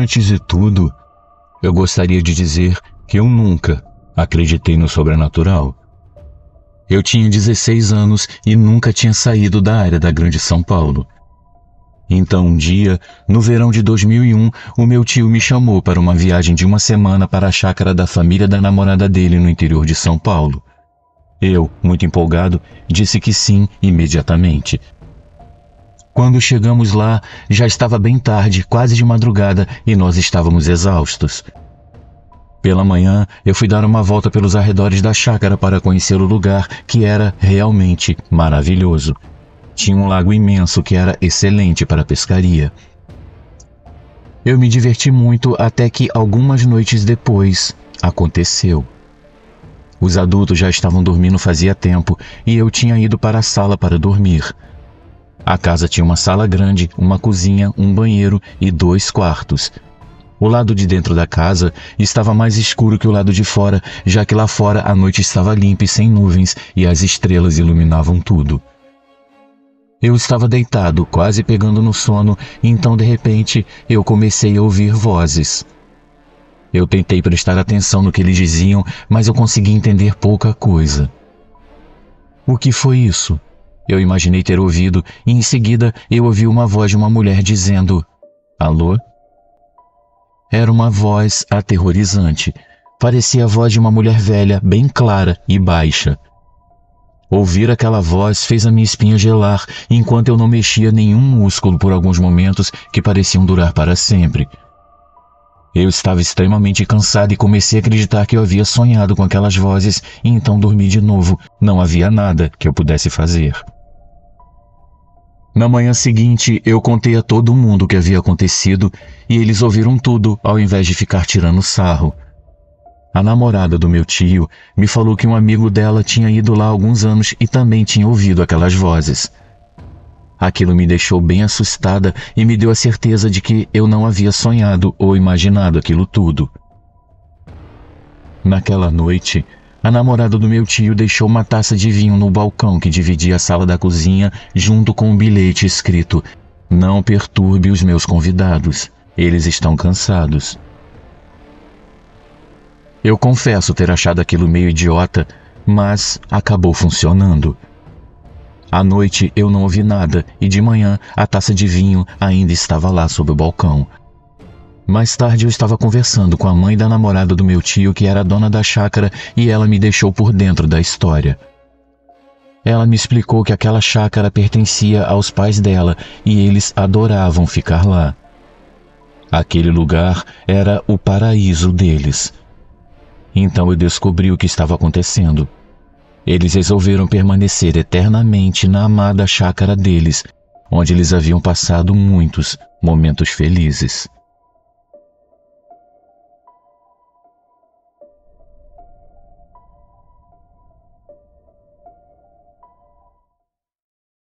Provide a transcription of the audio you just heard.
Antes de tudo, eu gostaria de dizer que eu nunca acreditei no sobrenatural. Eu tinha 16 anos e nunca tinha saído da área da Grande São Paulo. Então um dia, no verão de 2001, o meu tio me chamou para uma viagem de uma semana para a chácara da família da namorada dele no interior de São Paulo. Eu, muito empolgado, disse que sim imediatamente. Quando chegamos lá, já estava bem tarde, quase de madrugada, e nós estávamos exaustos. Pela manhã, eu fui dar uma volta pelos arredores da chácara para conhecer o lugar, que era realmente maravilhoso. Tinha um lago imenso que era excelente para pescaria. Eu me diverti muito até que algumas noites depois aconteceu. Os adultos já estavam dormindo fazia tempo e eu tinha ido para a sala para dormir. A casa tinha uma sala grande, uma cozinha, um banheiro e 2 quartos. O lado de dentro da casa estava mais escuro que o lado de fora, já que lá fora a noite estava limpa e sem nuvens e as estrelas iluminavam tudo. Eu estava deitado, quase pegando no sono, então de repente eu comecei a ouvir vozes. Eu tentei prestar atenção no que eles diziam, mas eu consegui entender pouca coisa. O que foi isso? Eu imaginei ter ouvido e em seguida eu ouvi uma voz de uma mulher dizendo: "Alô?" Era uma voz aterrorizante. Parecia a voz de uma mulher velha, bem clara e baixa. Ouvir aquela voz fez a minha espinha gelar, enquanto eu não mexia nenhum músculo por alguns momentos que pareciam durar para sempre. Eu estava extremamente cansado e comecei a acreditar que eu havia sonhado com aquelas vozes, e então dormi de novo. Não havia nada que eu pudesse fazer. Na manhã seguinte, eu contei a todo mundo o que havia acontecido e eles ouviram tudo ao invés de ficar tirando sarro. A namorada do meu tio me falou que um amigo dela tinha ido lá há alguns anos e também tinha ouvido aquelas vozes. Aquilo me deixou bem assustada e me deu a certeza de que eu não havia sonhado ou imaginado aquilo tudo. Naquela noite, a namorada do meu tio deixou uma taça de vinho no balcão que dividia a sala da cozinha, junto com um bilhete escrito: "Não perturbe os meus convidados, eles estão cansados." Eu confesso ter achado aquilo meio idiota, mas acabou funcionando. À noite eu não ouvi nada e de manhã a taça de vinho ainda estava lá sob o balcão. Mais tarde eu estava conversando com a mãe da namorada do meu tio, que era dona da chácara, e ela me deixou por dentro da história. Ela me explicou que aquela chácara pertencia aos pais dela e eles adoravam ficar lá. Aquele lugar era o paraíso deles. Então eu descobri o que estava acontecendo. Eles resolveram permanecer eternamente na amada chácara deles, onde eles haviam passado muitos momentos felizes.